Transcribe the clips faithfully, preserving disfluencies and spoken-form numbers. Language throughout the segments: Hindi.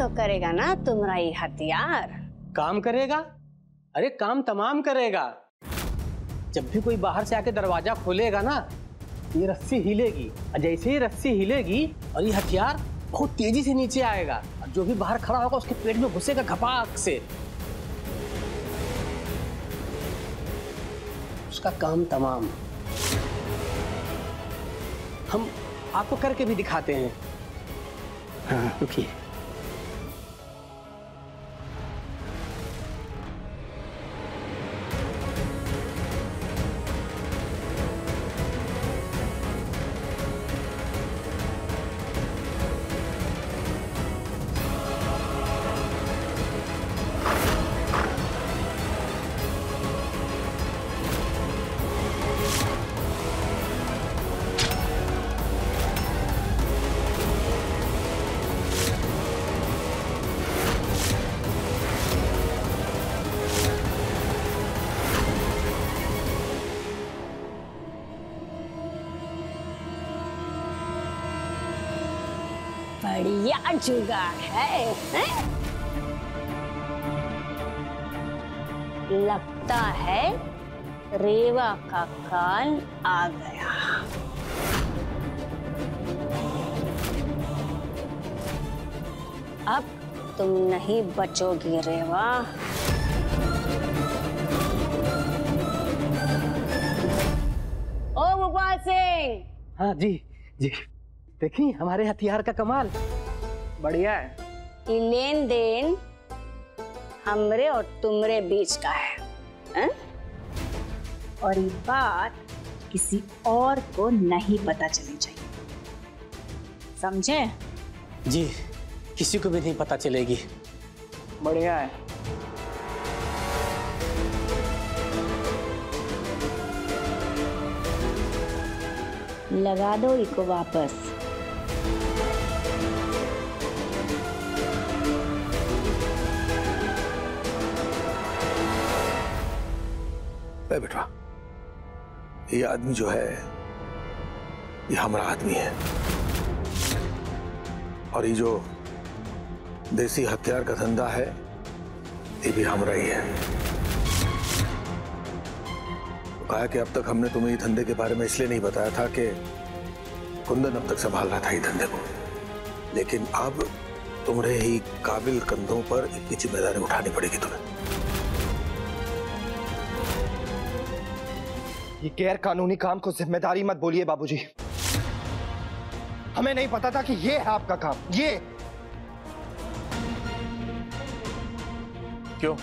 तो करेगा ना तुम्हारा ये हथियार काम करेगा। अरे काम तमाम करेगा। जब भी कोई बाहर से आके दरवाजा खोलेगा ना, ये रस्सी हिलेगी, जैसे ही रस्सी हिलेगी और ये हथियार बहुत तेजी से नीचे आएगा और जो भी बाहर खड़ा होगा उसके पेट में घुसेगा घपाक से। उसका काम तमाम। हम आपको करके भी दिखाते हैं। हाँ, रुकिए। बढ़िया जुगाड़ है, है? लगता है रेवा का काल आ गया। अब तुम नहीं बचोगी रेवा। ओ ओमपाल सिंह। हाँ जी जी, देखिए हमारे हथियार का कमाल। बढ़िया है। ये लेन देन हमरे और तुमरे बीच का है, है? और ये बात किसी और को नहीं पता चलनी चाहिए, समझे? जी, किसी को भी नहीं पता चलेगी। बढ़िया है। लगा दो इको वापस। बेटा, ये आदमी जो है ये हमारा आदमी है और ये जो देसी हथियार का धंधा है ये भी हमारा ही है। तो कहा कि अब तक हमने तुम्हें ये धंधे के बारे में इसलिए नहीं बताया था कि कुंदन अब तक संभाल रहा था ये धंधे को, लेकिन अब तुम्हारे ही काबिल कंधों पर इतनी जिम्मेदारी उठानी पड़ेगी तुम्हें। ये गैर कानूनी काम को जिम्मेदारी मत बोलिए बाबूजी। हमें नहीं पता था कि ये है आपका काम। ये क्यों?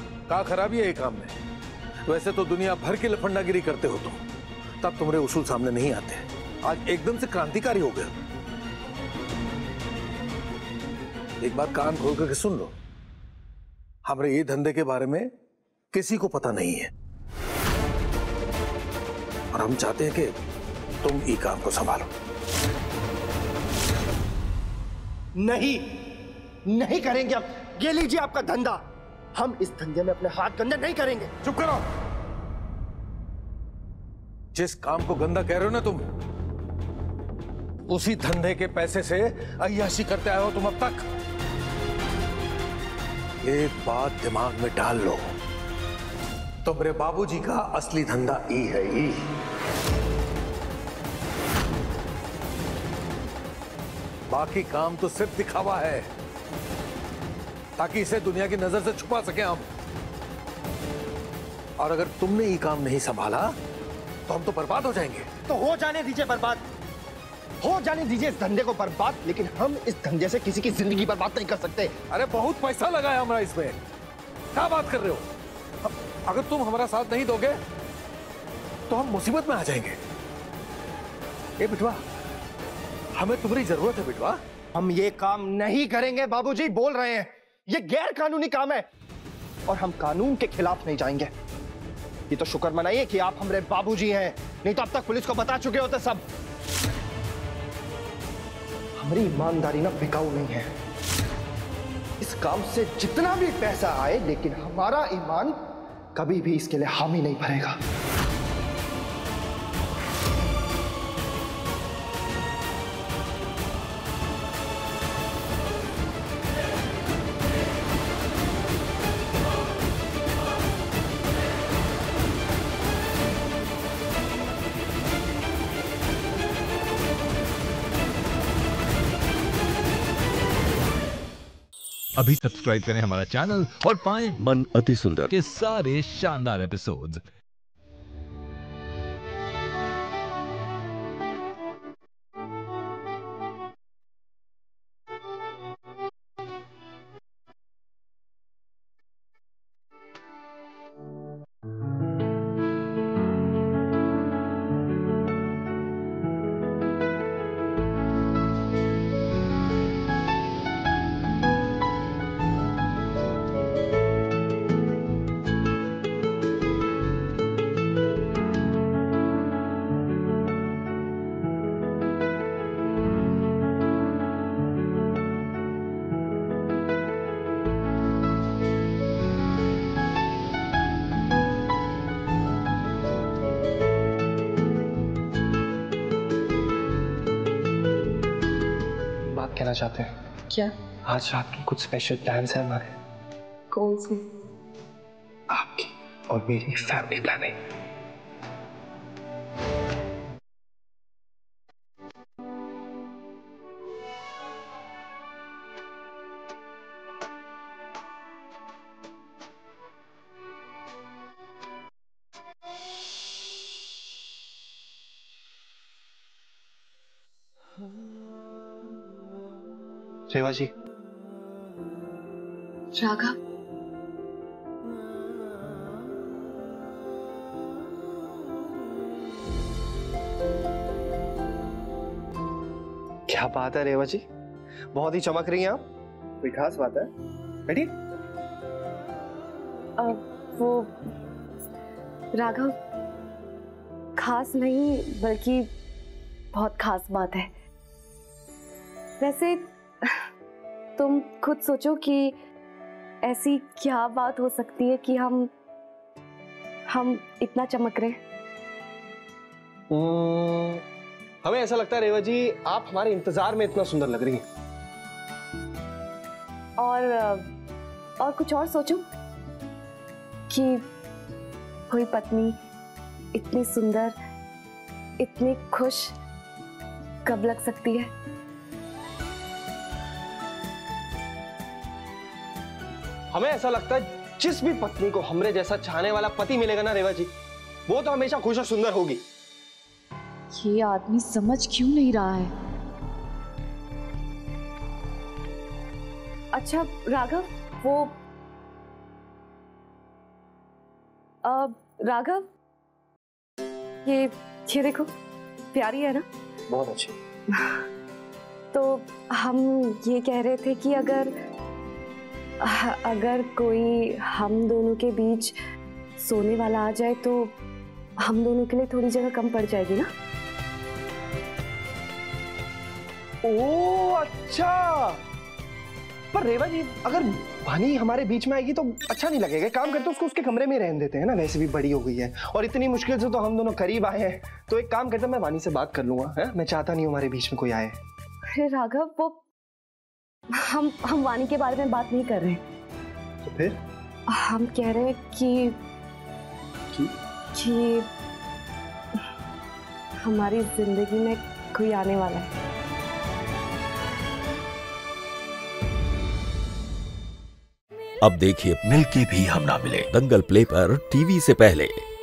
क्या खराबी है ये काम में? वैसे तो दुनिया भर की लफंडागिरी करते हो तुम, तब तुम्हारे उसूल सामने नहीं आते। आज एकदम से क्रांतिकारी हो गए। एक बात कान खोल करके सुन लो, हमारे ये धंधे के बारे में किसी को पता नहीं है और हम चाहते हैं कि तुम ये काम को संभालो। नहीं, नहीं करेंगे। अब ये लीजिए आपका धंधा। हम इस धंधे में अपने हाथ गंदे नहीं करेंगे। चुप करो। जिस काम को गंदा कह रहे हो ना तुम, उसी धंधे के पैसे से अय्याशी करते आए हो तुम अब तक। एक बात दिमाग में डाल लो, तुम्हारे बाबूजी का असली धंधा ई है। ई बाकी काम तो सिर्फ दिखावा है ताकि इसे दुनिया की नजर से छुपा सके हम। और अगर तुमने ये काम नहीं संभाला तो हम तो बर्बाद हो जाएंगे। तो हो जाने दीजिए बर्बाद, हो जाने दीजिए इस धंधे को बर्बाद। लेकिन हम इस धंधे से किसी की जिंदगी बर्बाद नहीं कर सकते। अरे बहुत पैसा लगा है हमारा इसमें। क्या बात कर रहे हो? अगर तुम हमारा साथ नहीं दोगे तो हम मुसीबत में आ जाएंगे। ए बिटवा, हमें तुम्हारी जरूरत है बिटवा। हम ये काम नहीं करेंगे बाबूजी, बोल रहे हैं ये गैर कानूनी काम है और हम कानून के खिलाफ नहीं जाएंगे। ये तो शुक्र मनाइए कि आप हमारे बाबूजी हैं, नहीं तो अब तक पुलिस को बता चुके होते सब। हमारी ईमानदारी ना बिकाऊ नहीं है, इस काम से जितना भी पैसा आए लेकिन हमारा ईमान कभी भी इसके लिए हामी नहीं भरेगा। अभी सब्सक्राइब करें हमारा चैनल और पाएं मन अति सुंदर के सारे शानदार एपिसोड्स। चाहते हैं क्या? आज रात के कुछ स्पेशल प्लान्स हैं हमारे। कौन से? आपकी और मेरी फैमिली प्लानिंग। रेवा जी, राघव, क्या बात है रेवा जी, बहुत ही चमक रही हैं आप। कोई खास बात है बेटी? वो राघव, खास नहीं बल्कि बहुत खास बात है। वैसे तुम खुद सोचो कि ऐसी क्या बात हो सकती है कि हम हम इतना चमक रहे हैं। hmm, हमें ऐसा लगता है रेवा जी, आप हमारे इंतजार में इतना सुंदर लग रही हैं। और और कुछ और सोचो कि कोई पत्नी इतनी सुंदर, इतनी खुश कब लग सकती है। हमें ऐसा लगता है जिस भी पत्नी को हमरे जैसा चाहने वाला पति मिलेगा ना रेवा जी, वो तो हमेशा खुश और सुंदर होगी। ये आदमी समझ क्यों नहीं रहा है। अच्छा राघव, वो राघव, ये ये देखो, प्यारी है ना? बहुत अच्छी। तो हम ये कह रहे थे कि अगर अगर कोई हम दोनों के बीच सोने वाला आ जाए तो हम दोनों के लिए थोड़ी जगह कम पड़ जाएगी ना। ओ अच्छा, पर रेवा जी, अगर वानी हमारे बीच में आएगी तो अच्छा नहीं लगेगा। काम करते उसको उसके कमरे में रहने देते हैं ना, वैसे भी बड़ी हो गई है और इतनी मुश्किल से तो हम दोनों करीब आए हैं। तो एक काम करते, मैं वानी से बात कर लूंगा है? मैं चाहता नहीं हमारे बीच में कोई आए। अरे राघव, वो हम हम वानी के बारे में बात नहीं कर रहे। तो फिर हम कह रहे हैं कि कि, कि हमारी जिंदगी में कोई आने वाला है। अब देखिए मिल के भी हम ना मिले, दंगल प्ले पर टीवी से पहले।